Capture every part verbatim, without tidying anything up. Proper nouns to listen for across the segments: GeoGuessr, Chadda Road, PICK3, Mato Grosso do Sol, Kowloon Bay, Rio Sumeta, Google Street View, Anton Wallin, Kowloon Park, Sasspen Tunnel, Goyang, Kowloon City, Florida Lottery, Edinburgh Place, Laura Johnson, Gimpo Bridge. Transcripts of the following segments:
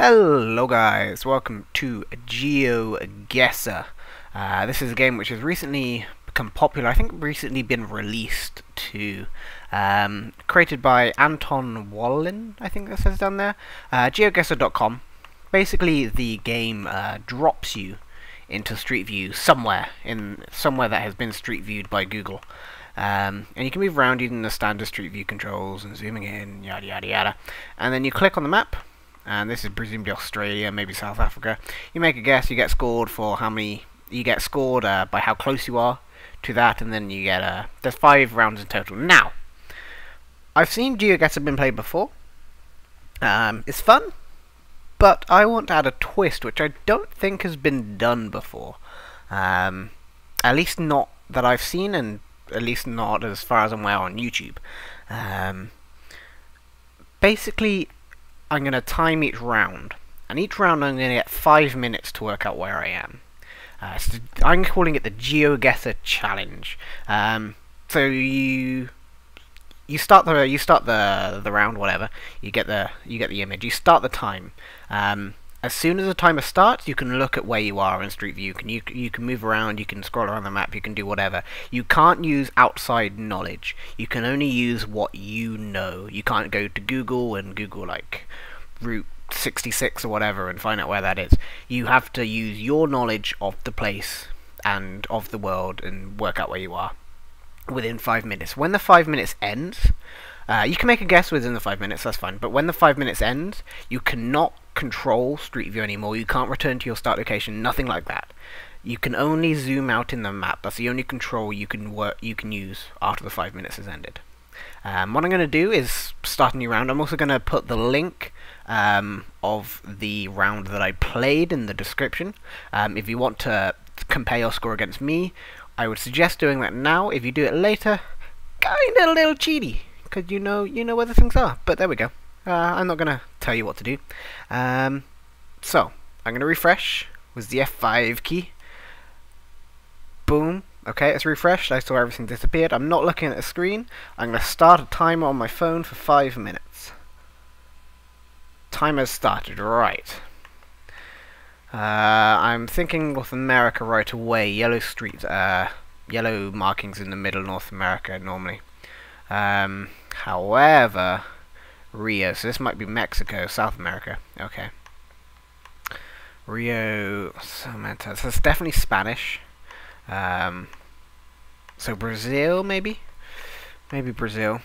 Hello guys, welcome to GeoGuessr. Uh, this is a game which has recently become popular, I think recently been released to, um, created by Anton Wallin, I think that says down there, uh, GeoGuessr dot com. Basically the game uh, drops you into Street View somewhere, in somewhere that has been Street Viewed by Google. Um, and you can move around using the standard Street View controls and zooming in, yada yada yada. And then you click on the map, and this is presumably Australia, maybe South Africa. You make a guess, you get scored for how many, you get scored uh, by how close you are to that, and then you get, uh, there's five rounds in total. Now, I've seen GeoGuessr been played before, um, it's fun, but I want to add a twist which I don't think has been done before. Um, at least not that I've seen, and at least not as far as I'm aware on YouTube. Um, basically, I'm going to time each round, and each round I'm going to get five minutes to work out where I am. Uh, so I'm calling it the GeoGuessr Challenge. Um, so you you start the you start the the round, whatever. You get the you get the image. You start the time. Um, As soon as the timer starts, you can look at where you are in Street View. You can, you, you can move around, you can scroll around the map, you can do whatever. You can't use outside knowledge. You can only use what you know. You can't go to Google and Google, like, Route sixty-six or whatever and find out where that is. You have to use your knowledge of the place and of the world and work out where you are within five minutes. When the five minutes ends, uh, you can make a guess within the five minutes, that's fine. But when the five minutes ends, you cannot control Street View anymore. You can't return to your start location, nothing like that. You can only zoom out in the map. That's the only control you can work you can use after the five minutes has ended. Um, what I'm going to do is start a new round. I'm also going to put the link um, of the round that I played in the description. Um, if you want to compare your score against me, I would suggest doing that now. If you do it later, kinda a little cheaty, because you know you know where the things are. But there we go. Uh, I'm not going to tell you what to do. Um, so, I'm going to refresh with the F five key. Boom. Okay, it's refreshed. I saw everything disappeared. I'm not looking at the screen. I'm going to start a timer on my phone for five minutes. Timer's started. Right. Uh, I'm thinking North America right away. Yellow streets, uh, yellow markings in the middle, North America normally. Um, however... Rio, so this might be Mexico, South America, okay. Rio Sumeta, so it's definitely Spanish. Um, so Brazil, maybe? Maybe Brazil.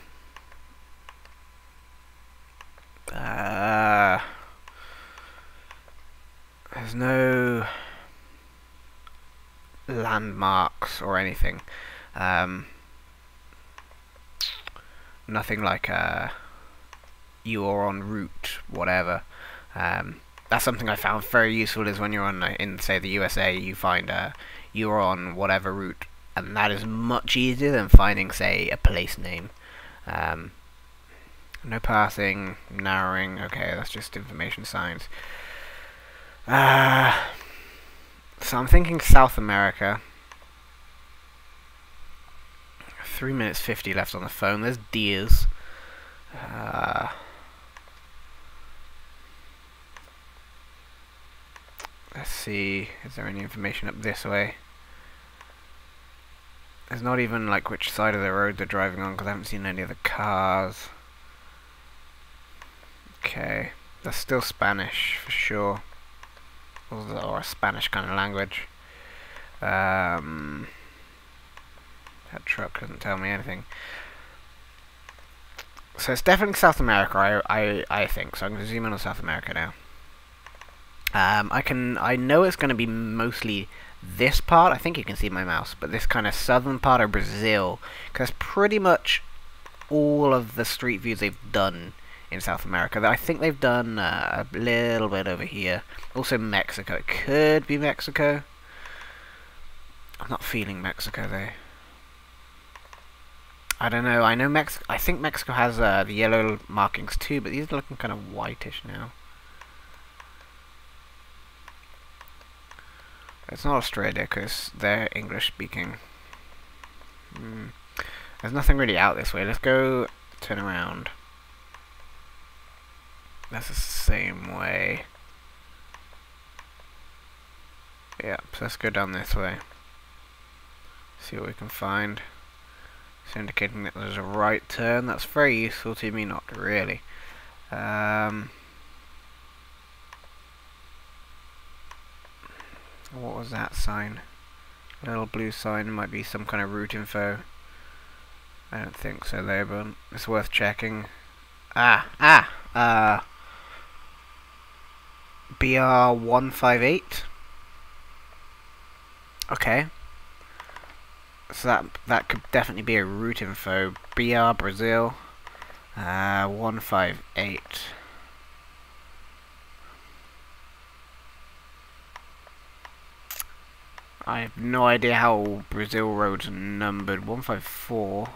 Uh, there's no landmarks or anything. Um, nothing like... Uh, you're on route, whatever. Um, that's something I found very useful is when you're on, uh, in say the U S A, you find uh, you're on whatever route, and that is much easier than finding say a place name. Um, no passing, narrowing, okay, that's just information signs. Uh, so I'm thinking South America. three minutes fifty left on the phone, there's deers. Uh, Let's see, is there any information up this way? There's not even like which side of the road they're driving on because I haven't seen any of the cars. Okay, that's still Spanish for sure. Or a Spanish kind of language. Um, that truck doesn't tell me anything. So it's definitely South America, I, I, I think. So I'm going to zoom in on South America now. Um, I can. I know it's going to be mostly this part. I think you can see my mouse, but this kind of southern part of Brazil, because pretty much all of the street views they've done in South America. I think they've done uh, a little bit over here. Also Mexico. It could be Mexico. I'm not feeling Mexico though. I don't know. I know Mex. I think Mexico has uh, the yellow markings too, but these are looking kind of whitish now. It's not Australia because they're English speaking. Mm. There's nothing really out this way. Let's go turn around. That's the same way. Yep, so let's go down this way. See what we can find. It's indicating that there's a right turn. That's very useful to me, not really. Um, what was that sign? A little blue sign might be some kind of route info. I don't think so though, but it's worth checking. Ah, ah, uh, B R one five eight. Okay, so that that could definitely be a route info. B R Brazil, uh, one five eight. I have no idea how Brazil roads are numbered. one five four.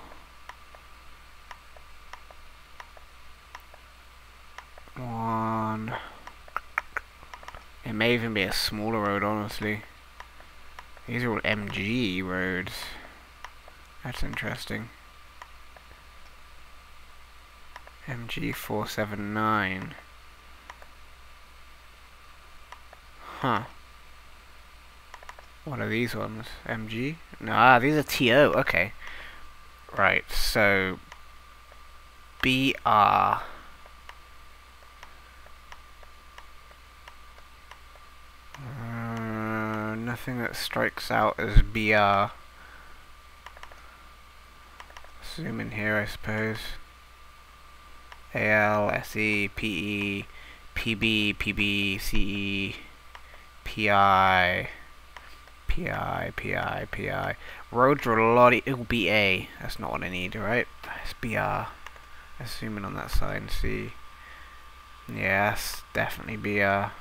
One. It may even be a smaller road, honestly. These are all M G roads. That's interesting. M G four seven nine. Huh. What are these ones? M G? No, ah, these are T O. Okay. Right, so B R. Nothing that strikes out as B R. Zoom in here, I suppose. A L, S E, P E, P B, P B, C E, P I, P I, P I, P I. Roads are a lot. It'll be A. That's not what I need, right? It's B R. Let's zoom in on that sign, see. Yes, definitely B R.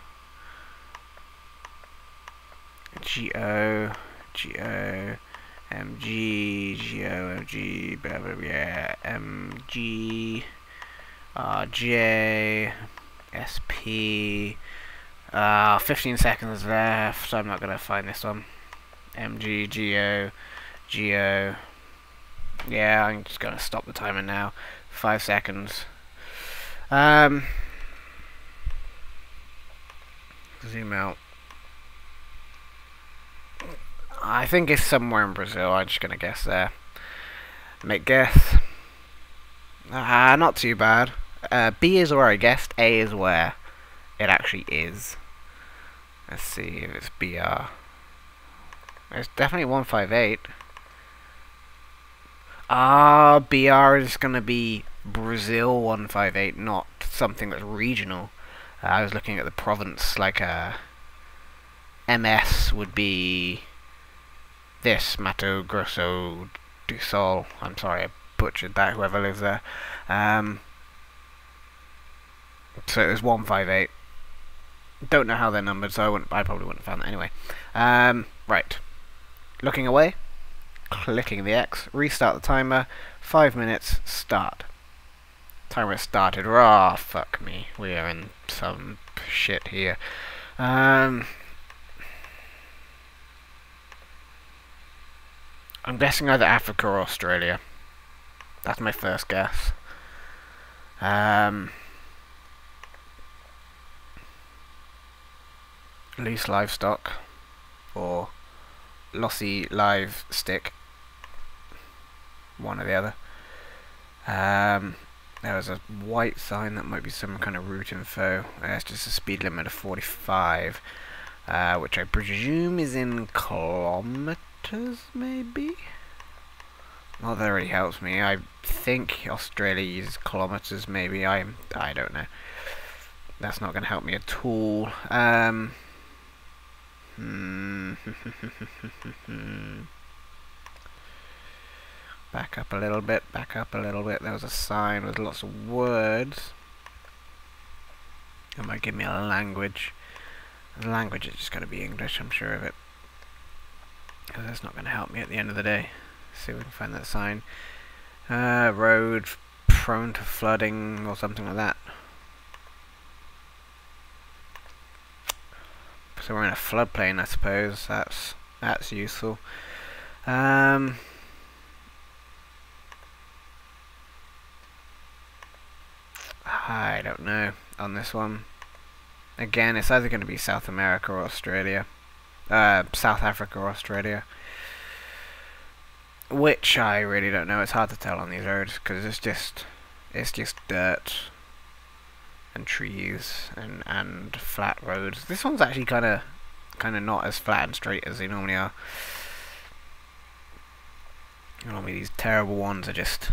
G O, G O, M G, G O, M G, blah, blah, blah, yeah, M G, R J, S P, uh, fifteen seconds left, so I'm not going to find this one. M G, G O, G O, yeah, I'm just going to stop the timer now, five seconds. Um, zoom out. I think it's somewhere in Brazil. I'm just gonna guess there. Make guess. Ah, uh, not too bad. Uh, B is where I guessed. A is where it actually is. Let's see if it's B R. It's definitely one five eight. Ah, uh, B R is gonna be Brazil one five eight, not something that's regional. Uh, I was looking at the province, like a M S would be. This Mato Grosso do Sol. I'm sorry, I butchered that. Whoever lives there. Um, so it was one five eight. Don't know how they're numbered, so I wouldn't. I probably wouldn't have found that anyway. Um, right. Looking away, clicking the X, restart the timer. Five minutes. Start. Timer started. Ah, oh, fuck me. We are in some shit here. Um. I'm guessing either Africa or Australia. That's my first guess. Um, loose livestock or lossy live stick. One or the other. Um, there was a white sign that might be some kind of route info. It's just a speed limit of forty-five, uh, which I presume is in kilometers. Maybe? Well, that really helps me. I think Australia uses kilometers, maybe. I I don't know. That's not going to help me at all. Um, hmm. Back up a little bit, back up a little bit. There was a sign with lots of words. It might give me a language. The language is just going to be English, I'm sure of it. Because that's not going to help me at the end of the day. Let's see if we can find that sign. Uh, road prone to flooding or something like that. So we're in a floodplain, I suppose. That's that's useful. Um, I don't know on this one. Again, it's either going to be South America or Australia. uh, South Africa or Australia, which I really don't know. It's hard to tell on these roads because it's just it's just dirt and trees and and flat roads. This one's actually kind of kind of not as flat and straight as they normally are. Normally these terrible ones are just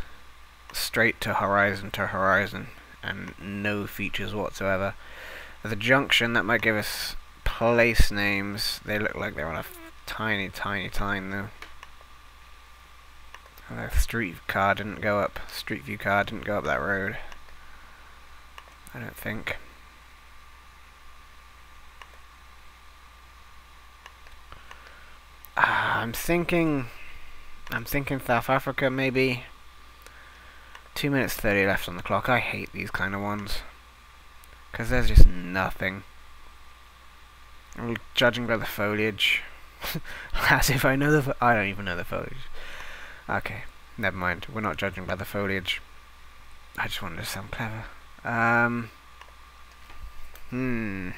straight to horizon to horizon and no features whatsoever. The junction that might give us place names. They look like they're on a tiny, tiny time though. The street car didn't go up. Street view car didn't go up that road, I don't think. Ah, I'm thinking. I'm thinking South Africa maybe. Two minutes thirty left on the clock. I hate these kind of ones because there's just nothing. I'm judging by the foliage, as if I know the. Fo I don't even know the foliage. Okay, never mind. We're not judging by the foliage. I just wanted to sound clever. Um. Hmm.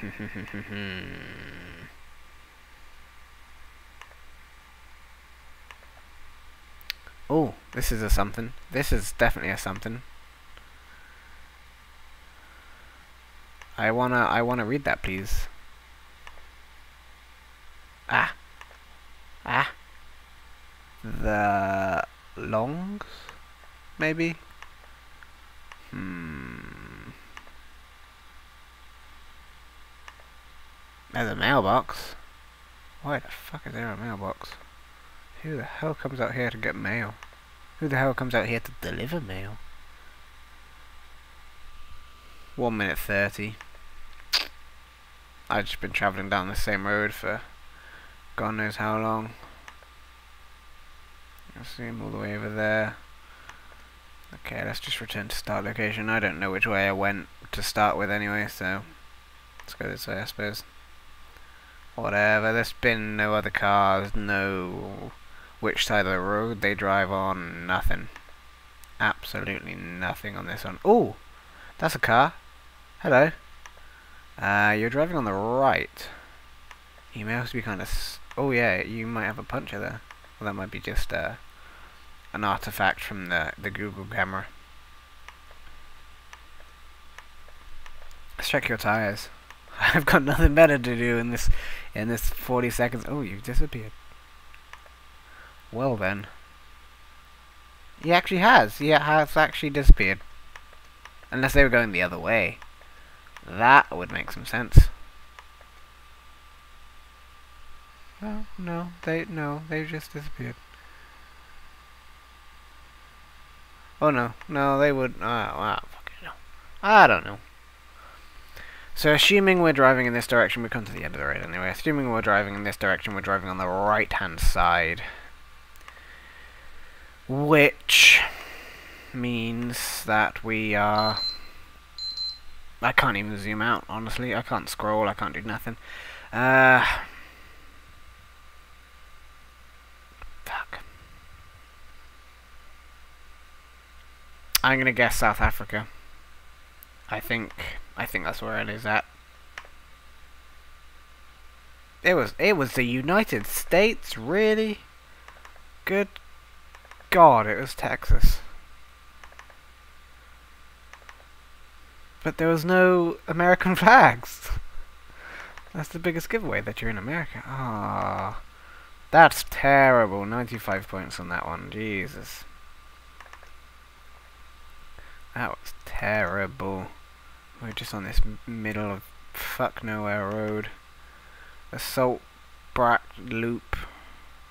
Oh, this is a something. This is definitely a something. I wanna, I wanna read that, please. Ah. Ah. The longs, maybe. Hmm. There's a mailbox. Why the fuck is there a mailbox? Who the hell comes out here to get mail? Who the hell comes out here to deliver mail? One minute thirty. I've just been travelling down the same road for God knows how long. I see him all the way over there. Okay, let's just return to start location. I don't know which way I went to start with anyway, so let's go this way, I suppose. Whatever, there's been no other cars, no which side of the road they drive on, nothing. Absolutely nothing on this one. Ooh! That's a car. Hello. Uh, you're driving on the right. You may also be kind of... S oh yeah, you might have a puncture there. Well, that might be just uh, an artifact from the, the Google camera. Let's check your tires. I've got nothing better to do in this in this forty seconds. Oh, you've disappeared. Well then, he actually has. He has actually disappeared. Unless they were going the other way, that would make some sense. No, no, they no, they just disappeared. Oh no, no, they would. Ah, uh, well, fucking no. I don't know. So assuming we're driving in this direction, we come to the end of the road anyway. Assuming we're driving in this direction, we're driving on the right-hand side. Which means that we are... I can't even zoom out, honestly. I can't scroll, I can't do nothing. Uh, fuck. I'm going to guess South Africa. I think... I think that's where it is at. It was it was the United States, really? Good God, it was Texas. But there was no American flags. That's the biggest giveaway that you're in America. Ah, that's terrible. ninety-five points on that one. Jesus. That was terrible. We're just on this middle of fuck nowhere road. The Salt Branch Loop.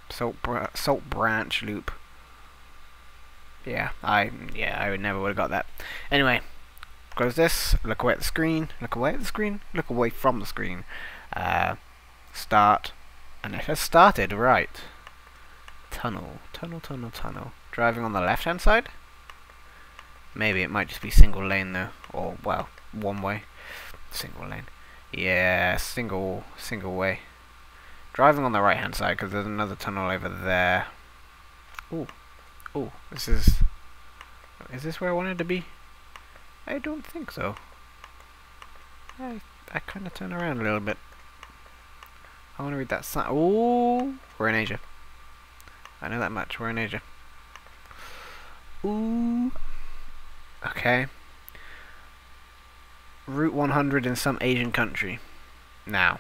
Salt Br Salt Branch Loop. Yeah, I yeah I would never would have got that. Anyway, close this. Look away at the screen. Look away at the screen. Look away from the screen. Uh, start, and it has started. Right. Tunnel. Tunnel. Tunnel. Tunnel. Driving on the left-hand side. Maybe it might just be single lane though, or well. One way, single lane. Yeah, single, single way. Driving on the right-hand side because there's another tunnel over there. Ooh, ooh. This is. Is this where I wanted to be? I don't think so. I I kind of turn around a little bit. I want to read that sign. Oh, we're in Asia. I know that much. We're in Asia. Ooh. Okay. Route one hundred in some Asian country. Now.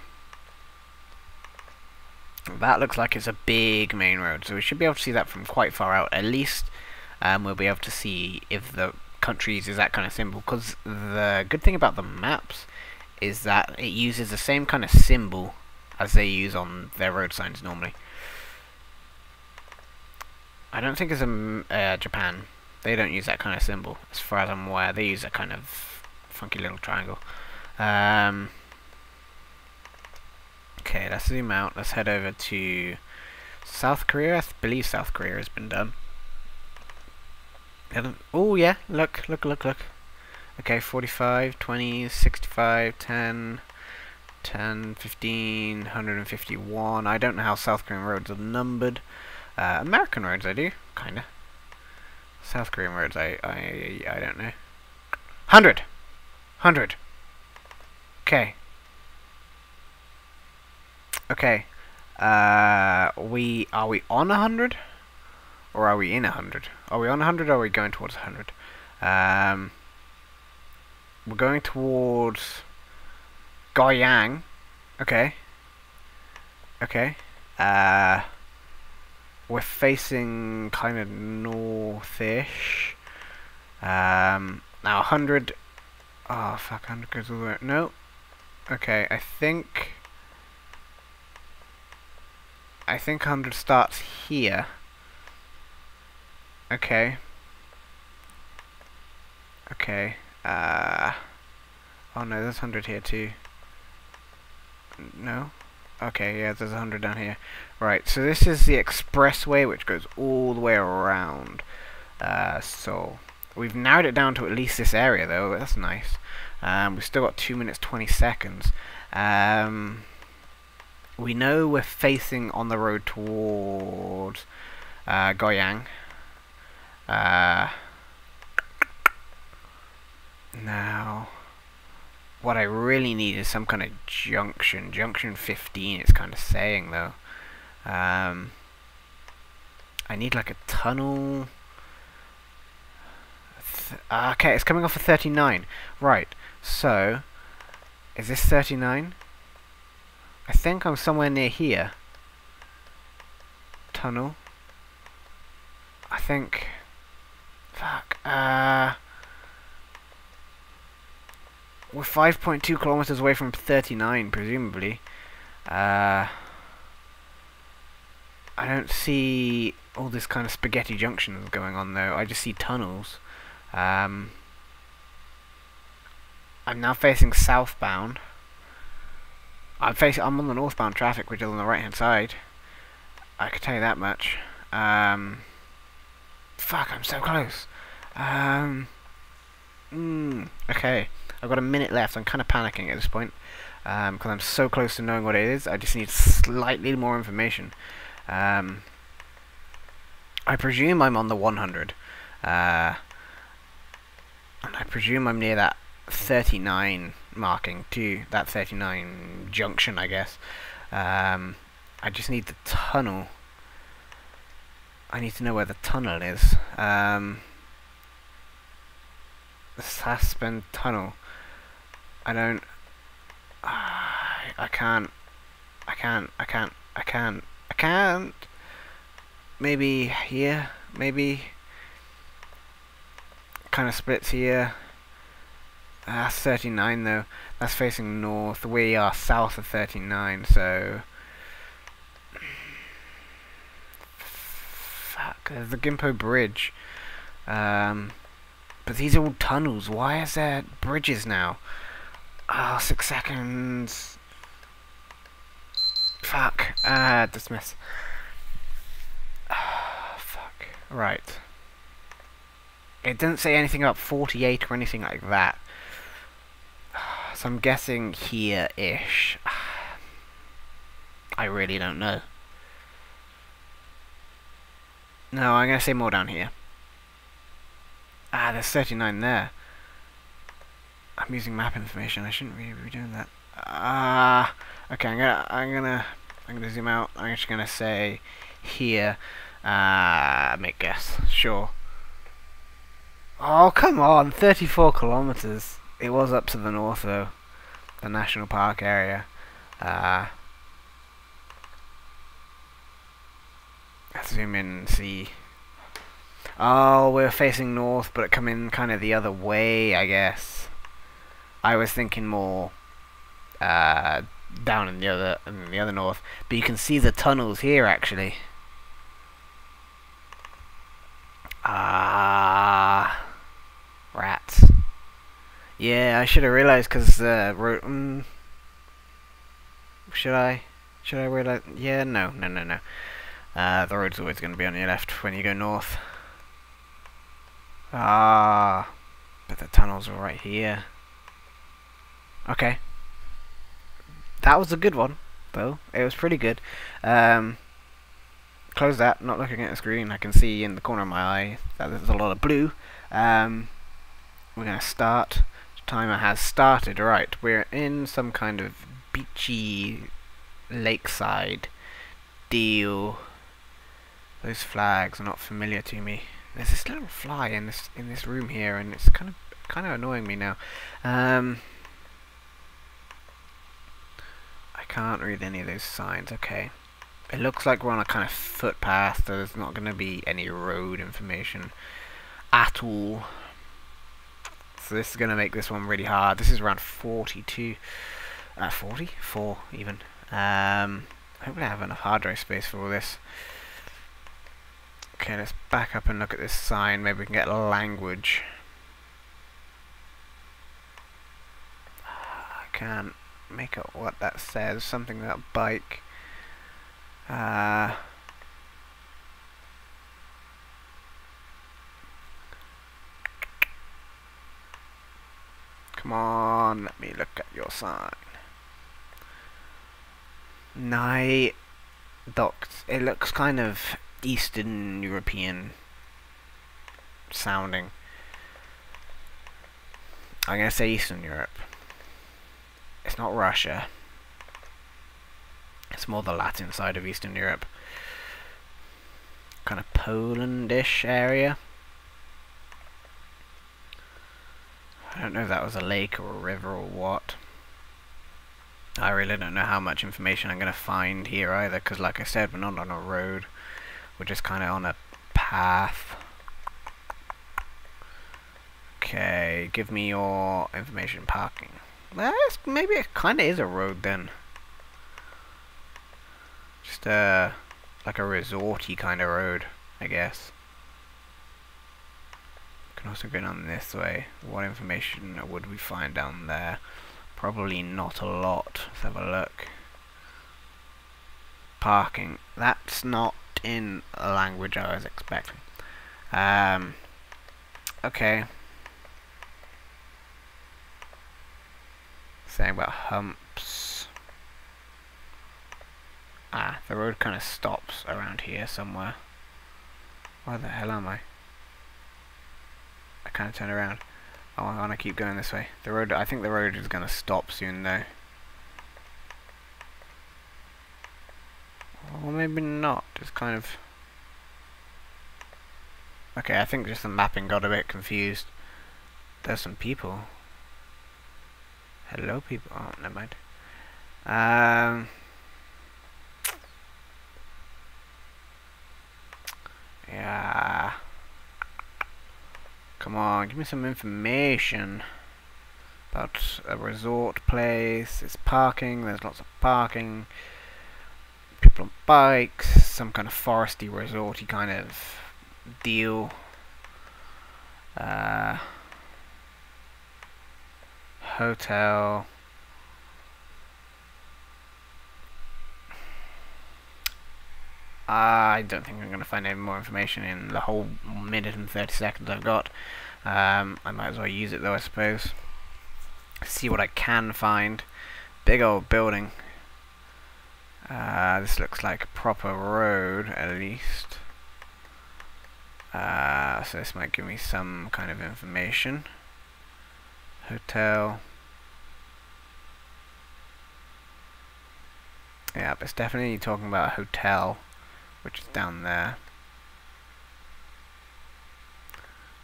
That looks like it's a big main road, so we should be able to see that from quite far out. At least um, we'll be able to see if the country uses that kind of symbol, because the good thing about the maps is that it uses the same kind of symbol as they use on their road signs normally. I don't think it's in uh, Japan. They don't use that kind of symbol, as far as I'm aware. They use a kind of funky little triangle. Um, okay, let's zoom out. Let's head over to South Korea. I believe South Korea has been done. Oh yeah, look, look, look, look. Okay, forty-five, twenty, sixty-five, ten, ten, fifteen, one fifty-one. I don't know how South Korean roads are numbered. Uh, American roads I do, kinda. South Korean roads I, I, I don't know. one hundred! one hundred! Okay. Okay. Uh, we, are we on one hundred? Or are we in one hundred? Are we on one hundred or are we going towards one hundred? Um, we're going towards Goyang. Okay. Okay. Uh, we're facing kind of northish. Um, now one hundred. Oh fuck! one hundred goes all the way. No. Okay. I think. I think one hundred starts here. Okay. Okay. Uh. Oh no, there's one hundred here too. No. Okay, yeah, there's one hundred down here. Right, so this is the expressway, which goes all the way around. Uh, so, we've narrowed it down to at least this area, though. That's nice. Um, we've still got two minutes, twenty seconds. Um, we know we're facing on the road towards uh, Goyang. Uh, now... What I really need is some kind of junction. Junction fifteen, it's kind of saying, though. Um, I need, like, a tunnel. Th okay, it's coming off of thirty-nine. Right, so... Is this thirty-nine? I think I'm somewhere near here. Tunnel. I think... Fuck. Uh... We're five point two kilometers away from thirty-nine, presumably. Uh, I don't see all this kind of spaghetti junctions going on, though. I just see tunnels. Um, I'm now facing southbound. I'm facing. I'm on the northbound traffic, which is on the right-hand side. I can tell you that much. Um, fuck! I'm so close. Um, mm, okay. I've got a minute left. I'm kind of panicking at this point because um, I'm so close to knowing what it is. I just need slightly more information. Um, I presume I'm on the one hundred. Uh, and I presume I'm near that thirty-nine marking too. That thirty-nine junction, I guess. Um, I just need the tunnel. I need to know where the tunnel is. Um, the Sasspen Tunnel. I don't. Uh, I can't. I can't. I can't. I can't. I can't. Maybe here. Maybe. Kind of splits here. Uh, that's thirty-nine though. That's facing north. We are south of thirty-nine, so. Fuck. There's the Gimpo Bridge. Um. But these are all tunnels. Why is there bridges now? Ah, oh, six seconds. Fuck. Uh, dismiss. Oh, fuck. Right. It doesn't say anything about forty-eight or anything like that. So I'm guessing here-ish. I really don't know. No, I'm going to say more down here. Ah, there's thirty-nine there. I'm using map information. I shouldn't really be doing that. Ah, uh, okay. I'm gonna, I'm gonna I'm going to zoom out. I'm just going to say here. Uh, make guess. Sure. Oh, come on. thirty-four kilometers. It was up to the north, though. The national park area. Uh, let's zoom in and see. Oh, we're facing north, but it come in kind of the other way, I guess. I was thinking more uh, down in the other in the other north, but you can see the tunnels here actually. Ah, uh, rats. Yeah, I should have realized because the uh, road. Mm, should I? Should I realize? Yeah, no, no, no, no. Uh, the road's always going to be on your left when you go north. Ah, but the tunnels are right here. Okay. That was a good one, though. It was pretty good. Um, close that, not looking at the screen. I can see in the corner of my eye that there's a lot of blue. Um, we're going to start. The timer has started. Right, we're in some kind of beachy lakeside deal. Those flags are not familiar to me. There's this little fly in this in this room here, and it's kind of kind of annoying me now. Um, I can't read any of those signs. Okay, it looks like we're on a kind of footpath, so there's not going to be any road information at all. So this is going to make this one really hard. This is around forty-two, uh, forty-four even. Um, hopefully I have enough hard drive space for all this. Okay, let's back up and look at this sign. Maybe we can get language. I can't make out what that says. Something about bike. Uh, come on, let me look at your sign. Nai Docks. It looks kind of Eastern European sounding. I'm going to say Eastern Europe. It's not Russia. It's more the Latin side of Eastern Europe. Kind of Polandish area. I don't know if that was a lake or a river or what. I really don't know how much information I'm going to find here either, because like I said, we're not on a road. We're just kind of on a path. Okay, give me your information. Parking. That's, maybe it kind of is a road then. Just uh, like a resorty kind of road, I guess. Can also go down this way. What information would we find down there? Probably not a lot. Let's have a look. Parking. That's not in a language I was expecting. Um, okay. Saying about humps. Ah, the road kind of stops around here somewhere. Where the hell am I? I kind of turned around. Oh, I want to keep going this way. The road. I think the road is going to stop soon though. Or maybe not, just kind of... Okay, I think just the mapping got a bit confused. There's some people. Hello people, oh, never mind. Um, yeah. Come on, give me some information about a resort place. It's parking, there's lots of parking. People on bikes, some kind of foresty, resorty kind of deal. Uh, hotel. I don't think I'm going to find any more information in the whole minute and thirty seconds I've got. Um, I might as well use it though, I suppose. See what I can find. Big old building. Uh, this looks like a proper road, at least. Uh, so this might give me some kind of information. Hotel. Yep, it's definitely talking about a hotel, which is down there.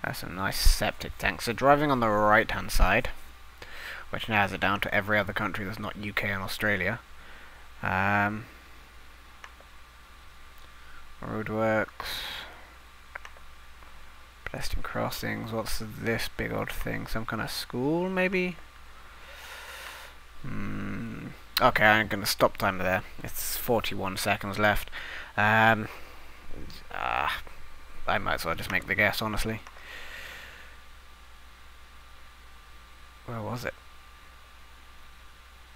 That's some nice septic tanks. So driving on the right hand side, which narrows it down to every other country that's not U K and Australia. Um, roadworks, pedestrian crossings. What's this big old thing? Some kind of school, maybe? Hmm. Okay, I'm going to stop time there. It's forty-one seconds left. Um, uh, I might as well just make the guess, honestly. Where was it?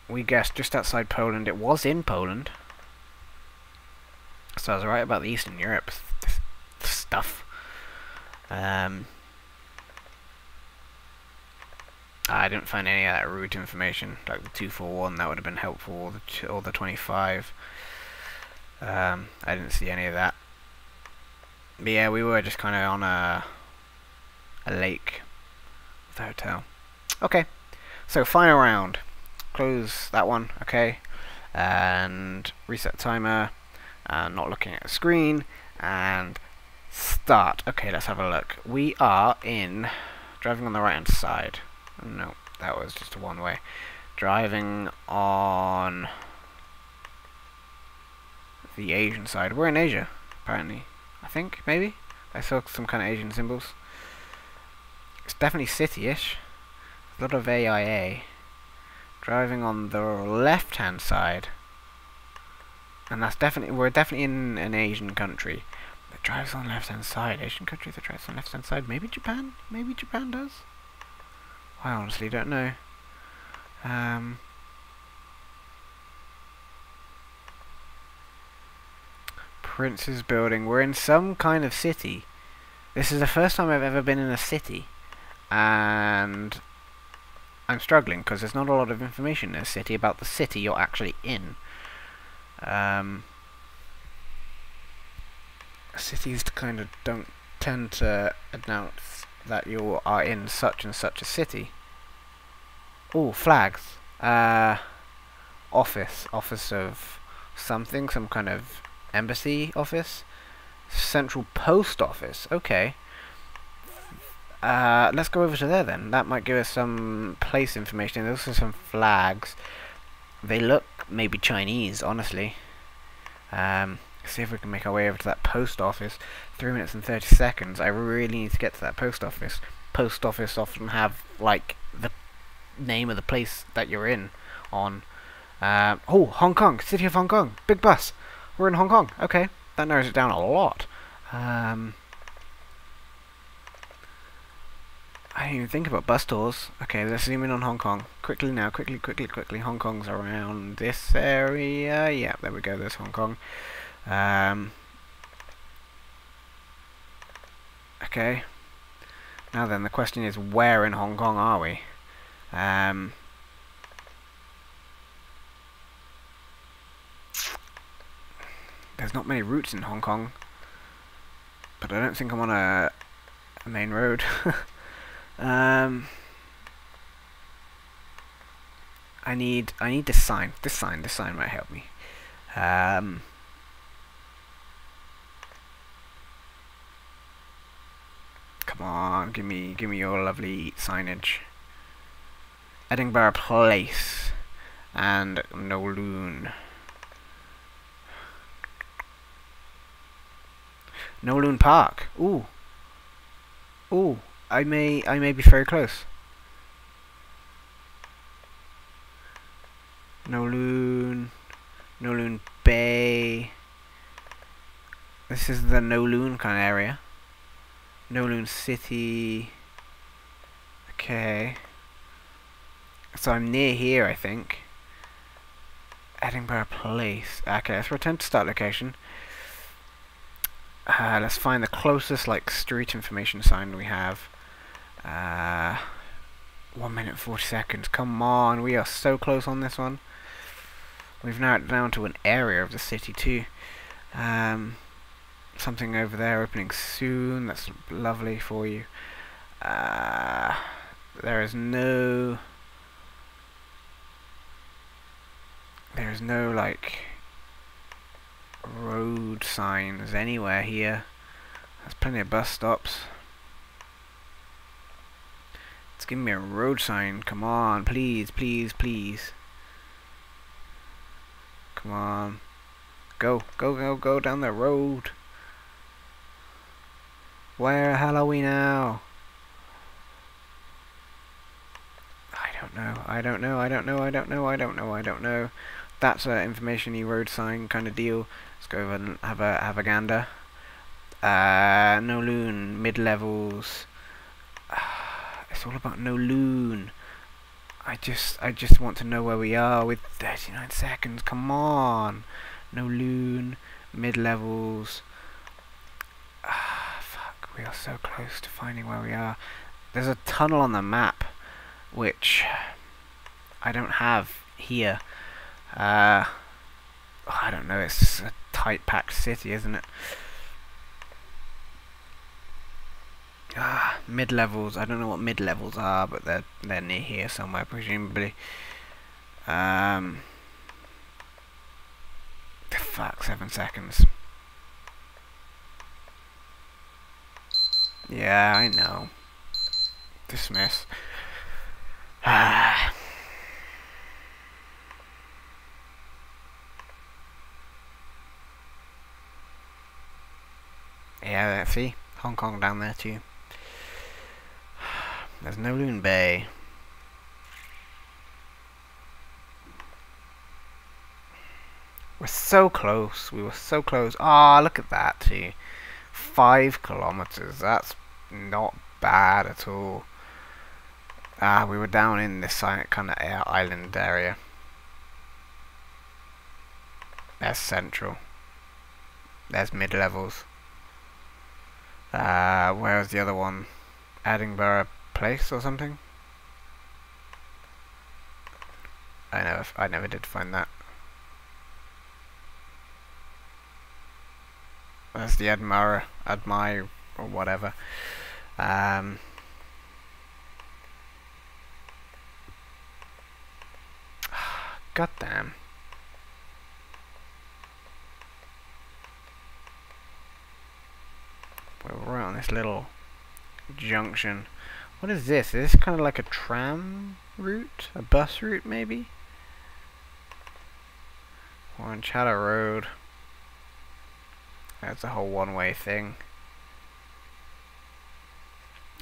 We guessed just outside Poland. It was in Poland. So I was right about the Eastern Europe th th stuff. Um, I didn't find any of that route information, like the two four one, that would have been helpful, or the, ch or the twenty-five. Um, I didn't see any of that. But yeah, we were just kind of on a, a lake with a hotel. Okay, so final round. Close that one, okay, and reset timer, and not looking at the screen, and start. Okay, let's have a look. We are in, driving on the right-hand side. No, that was just a one-way. Driving on the Asian side. We're in Asia, apparently. I think, maybe? I saw some kind of Asian symbols. It's definitely city-ish. A lot of A I A. Driving on the left-hand side. And that's definitely, we're definitely in an Asian country. That drives on the left-hand side. Asian country that drives on the left-hand side. Maybe Japan? Maybe Japan does? I honestly don't know. Um, Prince's building. We're in some kind of city. This is the first time I've ever been in a city. And I'm struggling because there's not a lot of information in a city about the city you're actually in. Um, cities kind of don't tend to announce that you are in such and such a city. Oh, flags. Uh, office. Office of something. Some kind of embassy office. Central post office. Okay. Uh, let's go over to there then. That might give us some place information. There's also some flags. They look maybe Chinese, honestly. Um, see if we can make our way over to that post office. Three minutes and thirty seconds. I really need to get to that post office. Post office often have like the name of the place that you're in on. Uh, oh, Hong Kong, city of Hong Kong, big bus. We're in Hong Kong. Okay, that narrows it down a lot. Um, I didn't even think about bus tours. Okay, let's zoom in on Hong Kong quickly now. Quickly, quickly, quickly. Hong Kong's around this area. Yeah, there we go. There's Hong Kong. Um, okay, now then the question is, where in Hong Kong are we? Um, there's not many routes in Hong Kong, but I don't think I'm on a, a main road. um, I need I need this sign. This sign, this sign might help me. Um, Come on, give me, give me your lovely signage. Edinburgh Place and Kowloon. Kowloon Park. Ooh, ooh. I may, I may be very close. Kowloon, Kowloon Bay. This is the Kowloon kind of area. Kowloon City. Okay. So I'm near here, I think. Edinburgh Place. Okay, let's return to start location. Uh, let's find the closest like street information sign we have. Uh, one minute and forty seconds. Come on, we are so close on this one. We've narrowed it down to an area of the city too. Um, Something over there opening soon. That's lovely for you. Uh, there is no, there is no like road signs anywhere here. There's plenty of bus stops. It's giving me a road sign. Come on, please, please, please. Come on. Go, go, go, go down the road. Where hell are we now? I don't know, I don't know, I don't know, I don't know, I don't know, I don't know. That's an information-y road sign kind of deal. Let's go over and have a, have a gander. Uh, Kowloon, mid-levels. Uh, it's all about Kowloon. I just, I just want to know where we are with thirty-nine seconds. Come on. Kowloon, mid-levels. We are so close to finding where we are. There's a tunnel on the map, which I don't have here. Uh, I don't know, it's a tight-packed city, isn't it? Ah, mid-levels. I don't know what mid-levels are, but they're, they're near here somewhere, presumably. Um, fuck, seven seconds. Yeah, I know. Dismiss. Ah. Yeah, see? Hong Kong down there too. There's Kowloon Bay. We're so close. We were so close. Ah, oh, look at that too. Five kilometers. That's not bad at all. Ah, we were down in this kind of island area. There's central. There's mid-levels. Uh, where's the other one? Edinburgh Place or something? I never, I never did find that. That's the Admire, Admire, or whatever. Um, God damn. We're right on this little junction. What is this? Is this kind of like a tram route? A bus route, maybe? We're on Chadda Road. That's a whole one-way thing.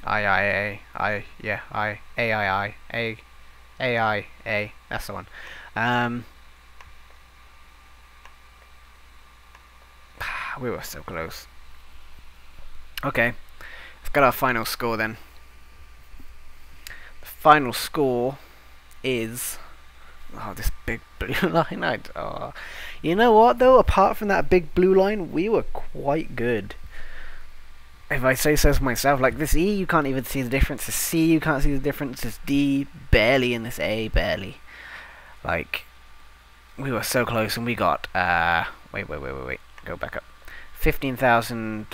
I I A I yeah I A I I A A I A. That's the one. Um, we were so close. Okay, let's get our final score then. The final score is. Oh, this big blue line. I, oh. You know what, though? Apart from that big blue line, we were quite good. If I say so myself, like this E, you can't even see the difference. This C, you can't see the difference. This D, barely. And this A, barely. Like, we were so close, and we got... Uh, wait, wait, wait, wait, wait. Go back up. fifteen thousand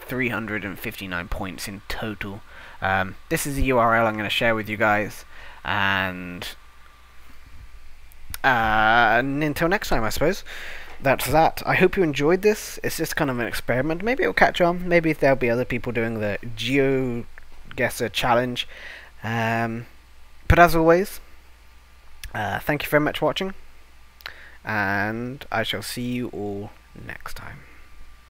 three hundred fifty-nine points in total. Um, this is the U R L I'm going to share with you guys. And... Uh, and until next time, I suppose, that's that. I hope you enjoyed this. It's just kind of an experiment. Maybe it'll catch on. Maybe there'll be other people doing the GeoGuessr challenge. Um, but as always, uh, thank you very much for watching, and I shall see you all next time.